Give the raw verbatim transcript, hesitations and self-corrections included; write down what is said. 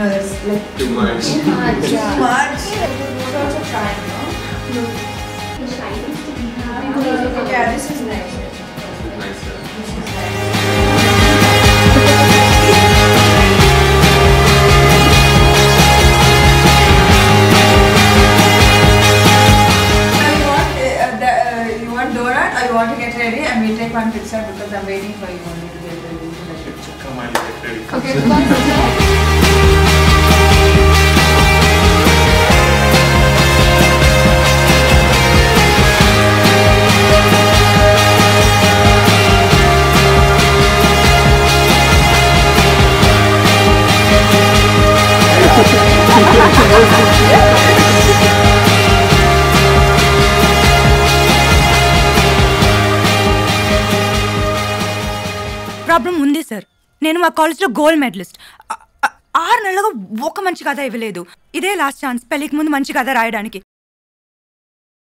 No, it's like too much. Too much. Too yeah. much. It's also triangle. No. Yeah. yeah, this is nice. Nicer. This is nice. I want to get ready and we take one picture because I'm waiting for you only to get ready. Come on, get ready. Okay, bye. Problem ఉంది sir నేను మా కాలేజ్లో gold medallist ఆరు నెలలుగా ఒక మంచి కథ ఇవ్వలేదు ఇదే లాస్ట్ ఛాన్స్ పెళ్ళికి ముందు మంచి కథ రాయడానికి